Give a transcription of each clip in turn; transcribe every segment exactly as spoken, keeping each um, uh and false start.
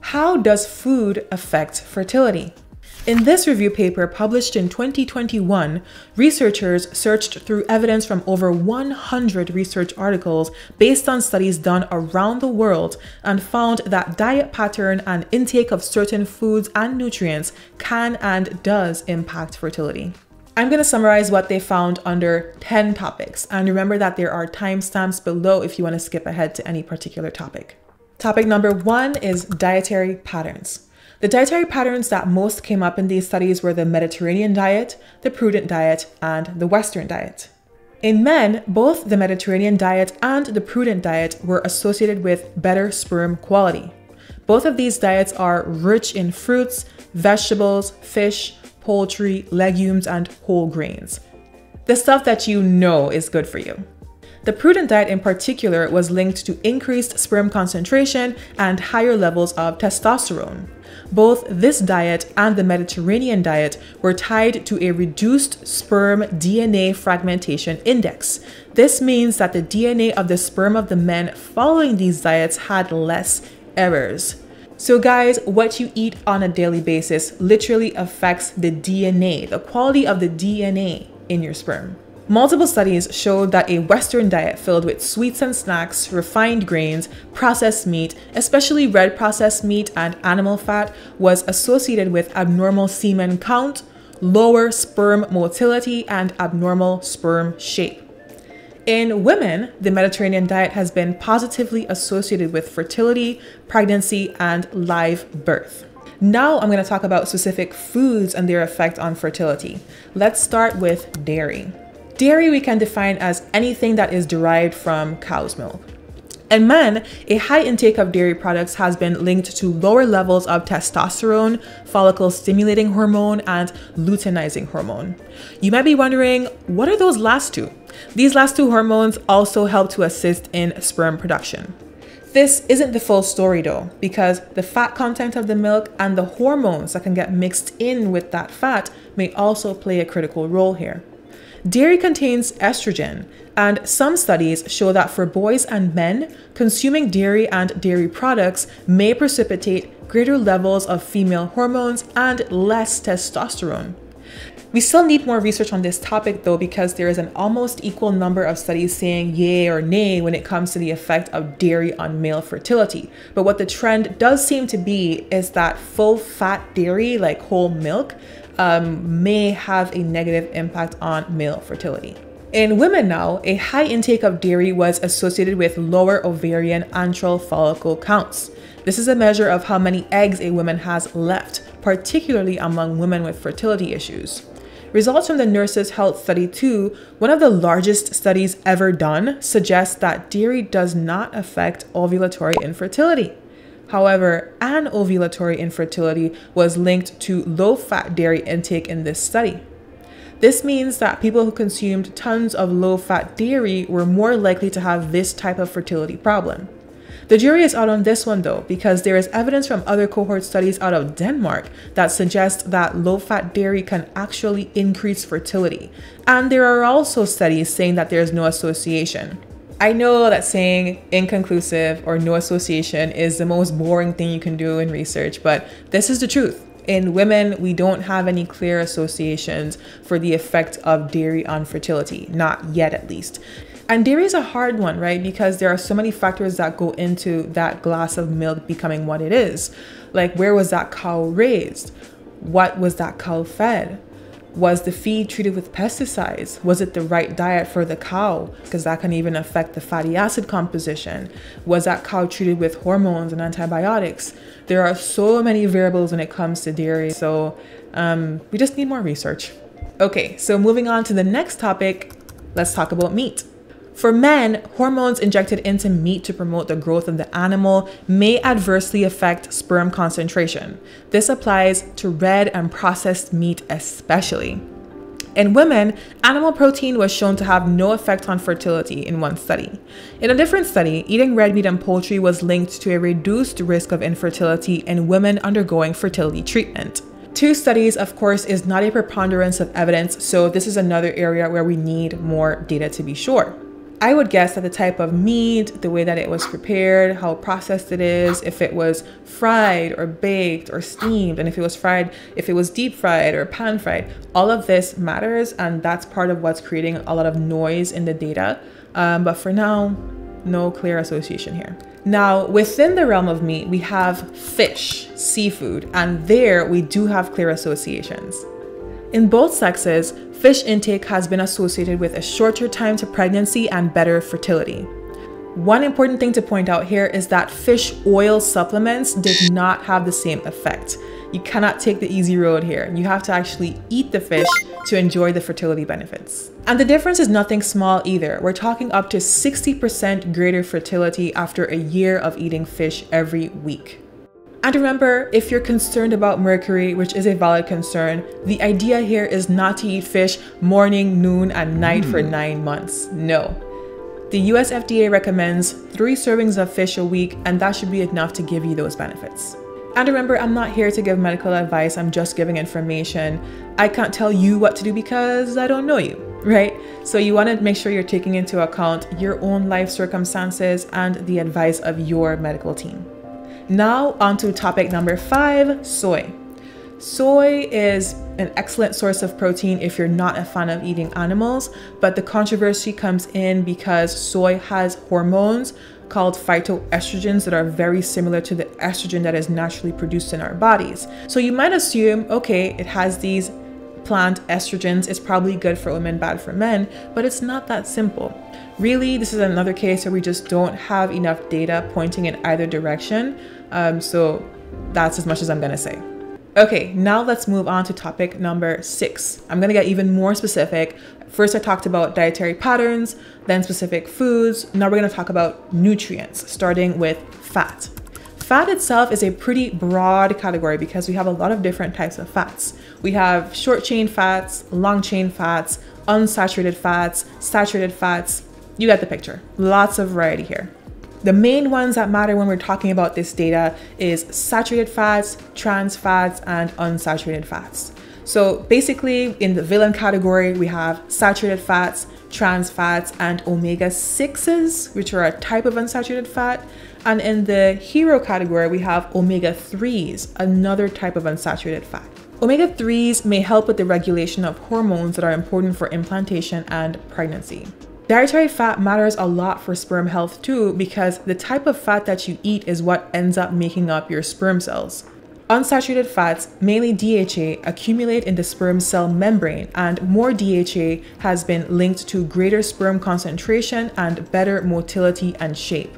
How does food affect fertility? In this review paper published in twenty twenty-one, researchers searched through evidence from over one hundred research articles based on studies done around the world and found that diet pattern and intake of certain foods and nutrients can and does impact fertility. I'm going to summarize what they found under ten topics, and remember that there are timestamps below if you want to skip ahead to any particular topic. Topic number one is dietary patterns. The dietary patterns that most came up in these studies were the Mediterranean diet, the Prudent diet, and the Western diet. In men, both the Mediterranean diet and the Prudent diet were associated with better sperm quality. Both of these diets are rich in fruits, vegetables, fish, poultry, legumes, and whole grains. The stuff that you know is good for you. The Prudent diet in particular was linked to increased sperm concentration and higher levels of testosterone. Both this diet and the Mediterranean diet were tied to a reduced sperm D N A fragmentation index. This means that the D N A of the sperm of the men following these diets had less errors. So guys, what you eat on a daily basis literally affects the D N A, the quality of the D N A in your sperm. Multiple studies showed that a Western diet filled with sweets and snacks, refined grains, processed meat, especially red processed meat and animal fat, was associated with abnormal semen count, lower sperm motility, and abnormal sperm shape. In women, the Mediterranean diet has been positively associated with fertility, pregnancy, and live birth. Now I'm going to talk about specific foods and their effect on fertility. Let's start with dairy. Dairy we can define as anything that is derived from cow's milk. In men, a high intake of dairy products has been linked to lower levels of testosterone, follicle-stimulating hormone, and luteinizing hormone. You might be wondering, what are those last two? These last two hormones also help to assist in sperm production. This isn't the full story though, because the fat content of the milk and the hormones that can get mixed in with that fat may also play a critical role here. Dairy contains estrogen, and some studies show that for boys and men, consuming dairy and dairy products may precipitate greater levels of female hormones and less testosterone. We still need more research on this topic though, because there is an almost equal number of studies saying yay or nay when it comes to the effect of dairy on male fertility. But what the trend does seem to be is that full fat dairy, like whole milk, Um, may have a negative impact on male fertility. In women now, a high intake of dairy was associated with lower ovarian antral follicle counts. This is a measure of how many eggs a woman has left, particularly among women with fertility issues. Results from the Nurses' Health Study two, one of the largest studies ever done, suggest that dairy does not affect ovulatory infertility. However, an ovulatory infertility was linked to low-fat dairy intake in this study. This means that people who consumed tons of low-fat dairy were more likely to have this type of fertility problem. The jury is out on this one though, because there is evidence from other cohort studies out of Denmark that suggests that low-fat dairy can actually increase fertility. And there are also studies saying that there is no association. I know that saying inconclusive or no association is the most boring thing you can do in research, but this is the truth. In women, we don't have any clear associations for the effect of dairy on fertility, not yet at least. And dairy is a hard one, right? Because there are so many factors that go into that glass of milk becoming what it is. Like, where was that cow raised? What was that cow fed? Was the feed treated with pesticides? Was it the right diet for the cow? Because that can even affect the fatty acid composition. Was that cow treated with hormones and antibiotics? There are so many variables when it comes to dairy, so um, we just need more research. Okay, so moving on to the next topic, let's talk about meat. For men, hormones injected into meat to promote the growth of the animal may adversely affect sperm concentration. This applies to red and processed meat especially. In women, animal protein was shown to have no effect on fertility in one study. In a different study, eating red meat and poultry was linked to a reduced risk of infertility in women undergoing fertility treatment. Two studies, of course, is not a preponderance of evidence, so this is another area where we need more data to be sure. I would guess that the type of meat, the way that it was prepared, how processed it is, if it was fried or baked or steamed, and if it was fried, if it was deep fried or pan fried, all of this matters, and that's part of what's creating a lot of noise in the data. Um, but for now, no clear association here. Now, within the realm of meat, we have fish, seafood, and there we do have clear associations. In both sexes, fish intake has been associated with a shorter time to pregnancy and better fertility. One important thing to point out here is that fish oil supplements did not have the same effect. You cannot take the easy road here. You have to actually eat the fish to enjoy the fertility benefits. And the difference is nothing small either. We're talking up to sixty percent greater fertility after a year of eating fish every week. And remember, if you're concerned about mercury, which is a valid concern, the idea here is not to eat fish morning, noon, and night mm. for nine months. No. The U S F D A recommends three servings of fish a week, and that should be enough to give you those benefits. And remember, I'm not here to give medical advice, I'm just giving information. I can't tell you what to do because I don't know you, right? So you want to make sure you're taking into account your own life circumstances and the advice of your medical team. Now onto topic number five, soy. Soy is an excellent source of protein if you're not a fan of eating animals, but the controversy comes in because soy has hormones called phytoestrogens that are very similar to the estrogen that is naturally produced in our bodies. So you might assume, okay, it has these plant estrogens, it's probably good for women, bad for men, but it's not that simple. Really, this is another case where we just don't have enough data pointing in either direction. Um, so that's as much as I'm gonna say. Okay, now let's move on to topic number six. I'm gonna get even more specific. First, I talked about dietary patterns, then specific foods. Now we're gonna talk about nutrients, starting with fat. Fat itself is a pretty broad category because we have a lot of different types of fats. We have short chain fats, long chain fats, unsaturated fats, saturated fats. You get the picture. Lots of variety here. The main ones that matter when we're talking about this data is saturated fats, trans fats, and unsaturated fats. So basically in the villain category, we have saturated fats, trans fats, and omega sixes, which are a type of unsaturated fat. And in the hero category, we have omega threes, another type of unsaturated fat. Omega threes may help with the regulation of hormones that are important for implantation and pregnancy. Dietary fat matters a lot for sperm health too, because the type of fat that you eat is what ends up making up your sperm cells. Unsaturated fats, mainly D H A, accumulate in the sperm cell membrane, and more D H A has been linked to greater sperm concentration and better motility and shape.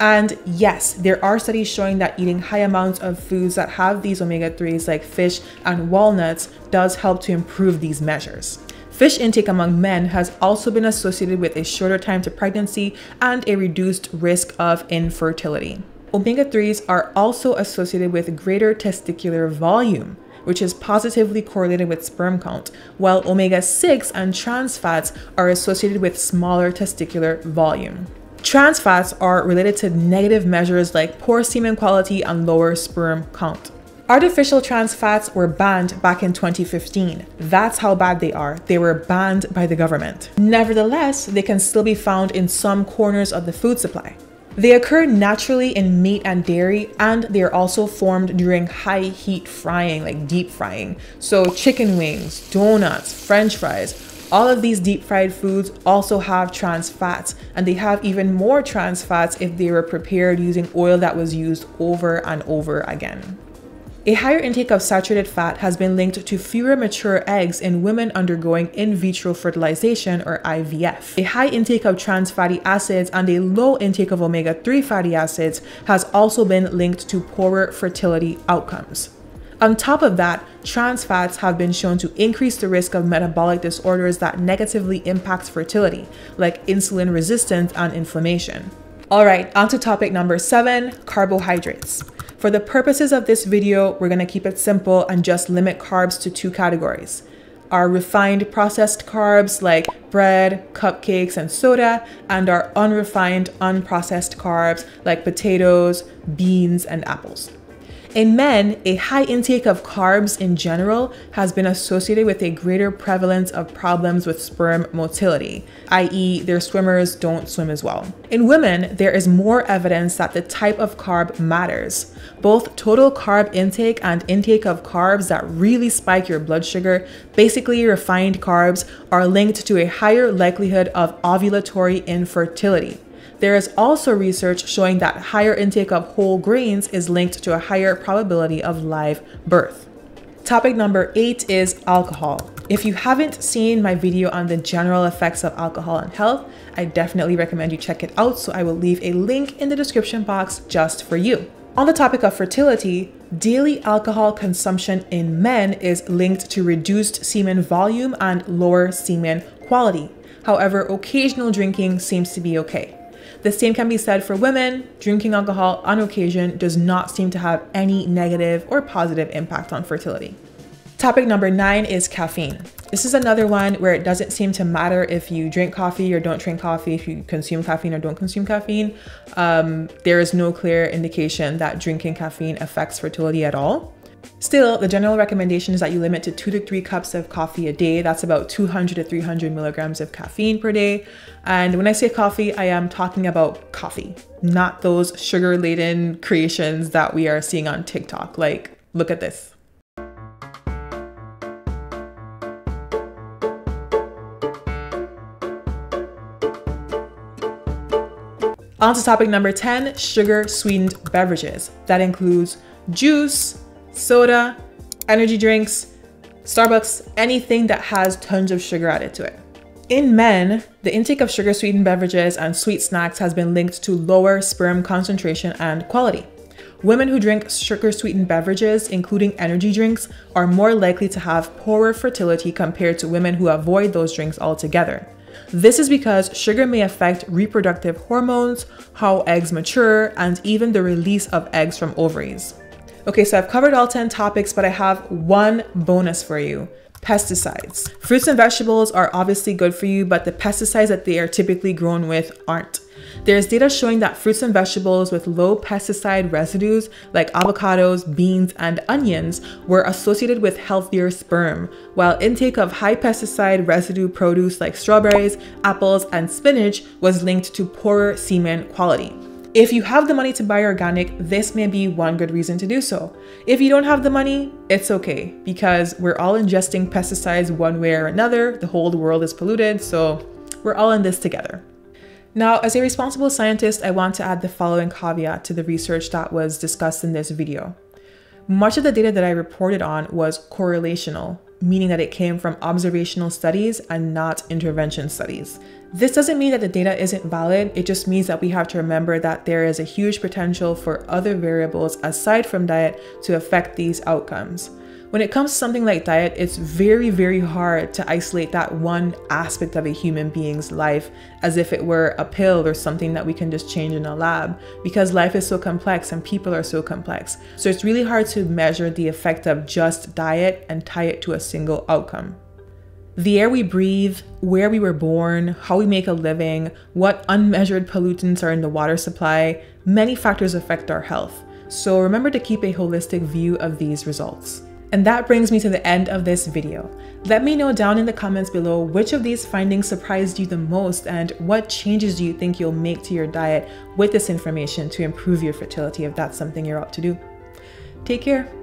And yes, there are studies showing that eating high amounts of foods that have these omega threes like fish and walnuts does help to improve these measures. Fish intake among men has also been associated with a shorter time to pregnancy and a reduced risk of infertility. Omega threes are also associated with greater testicular volume, which is positively correlated with sperm count, while omega six and trans fats are associated with smaller testicular volume. Trans fats are related to negative measures like poor semen quality and lower sperm count. Artificial trans fats were banned back in twenty fifteen. That's how bad they are. They were banned by the government. Nevertheless, they can still be found in some corners of the food supply. They occur naturally in meat and dairy, and they are also formed during high heat frying, like deep frying. So chicken wings, donuts, French fries, all of these deep fried foods also have trans fats, and they have even more trans fats if they were prepared using oil that was used over and over again. A higher intake of saturated fat has been linked to fewer mature eggs in women undergoing in vitro fertilization or I V F. A high intake of trans fatty acids and a low intake of omega three fatty acids has also been linked to poorer fertility outcomes. On top of that, trans fats have been shown to increase the risk of metabolic disorders that negatively impact fertility, like insulin resistance and inflammation. All right, on to topic number seven, carbohydrates. For the purposes of this video, we're gonna keep it simple and just limit carbs to two categories. Our refined processed carbs like bread, cupcakes, and soda, and our unrefined, unprocessed carbs like potatoes, beans, and apples. In men, a high intake of carbs in general has been associated with a greater prevalence of problems with sperm motility, that is their swimmers don't swim as well. In women, there is more evidence that the type of carb matters. Both total carb intake and intake of carbs that really spike your blood sugar, basically refined carbs, are linked to a higher likelihood of ovulatory infertility. There is also research showing that higher intake of whole grains is linked to a higher probability of live birth. Topic number eight is alcohol. If you haven't seen my video on the general effects of alcohol on health, I definitely recommend you check it out, so I will leave a link in the description box just for you. On the topic of fertility, daily alcohol consumption in men is linked to reduced semen volume and lower semen quality. However, occasional drinking seems to be okay. The same can be said for women. Drinking alcohol on occasion does not seem to have any negative or positive impact on fertility. Topic number nine is caffeine. This is another one where it doesn't seem to matter if you drink coffee or don't drink coffee, if you consume caffeine or don't consume caffeine. Um, there is no clear indication that drinking caffeine affects fertility at all. Still, the general recommendation is that you limit to two to three cups of coffee a day. That's about two hundred to three hundred milligrams of caffeine per day. And when I say coffee, I am talking about coffee, not those sugar-laden creations that we are seeing on TikTok. Like, look at this. On to topic number ten, sugar-sweetened beverages. That includes juice, soda, energy drinks, Starbucks, anything that has tons of sugar added to it. In men, the intake of sugar-sweetened beverages and sweet snacks has been linked to lower sperm concentration and quality. Women who drink sugar-sweetened beverages, including energy drinks, are more likely to have poorer fertility compared to women who avoid those drinks altogether. This is because sugar may affect reproductive hormones, how eggs mature, and even the release of eggs from ovaries. Okay, so I've covered all ten topics, but I have one bonus for you. Pesticides. Fruits and vegetables are obviously good for you, but the pesticides that they are typically grown with aren't. There's data showing that fruits and vegetables with low pesticide residues, like avocados, beans, and onions, were associated with healthier sperm, while intake of high pesticide residue produce like strawberries, apples, and spinach was linked to poorer semen quality. If you have the money to buy organic, this may be one good reason to do so. If you don't have the money, it's okay, because we're all ingesting pesticides one way or another. The whole world is polluted, so we're all in this together. Now, as a responsible scientist, I want to add the following caveat to the research that was discussed in this video. Much of the data that I reported on was correlational, meaning that it came from observational studies and not intervention studies. This doesn't mean that the data isn't valid, it just means that we have to remember that there is a huge potential for other variables aside from diet to affect these outcomes. When it comes to something like diet, it's very, very hard to isolate that one aspect of a human being's life as if it were a pill or something that we can just change in a lab, because life is so complex and people are so complex. So it's really hard to measure the effect of just diet and tie it to a single outcome. The air we breathe, where we were born, how we make a living, what unmeasured pollutants are in the water supply, many factors affect our health. So remember to keep a holistic view of these results. And that brings me to the end of this video. Let me know down in the comments below which of these findings surprised you the most and what changes do you think you'll make to your diet with this information to improve your fertility if that's something you're up to do. Take care.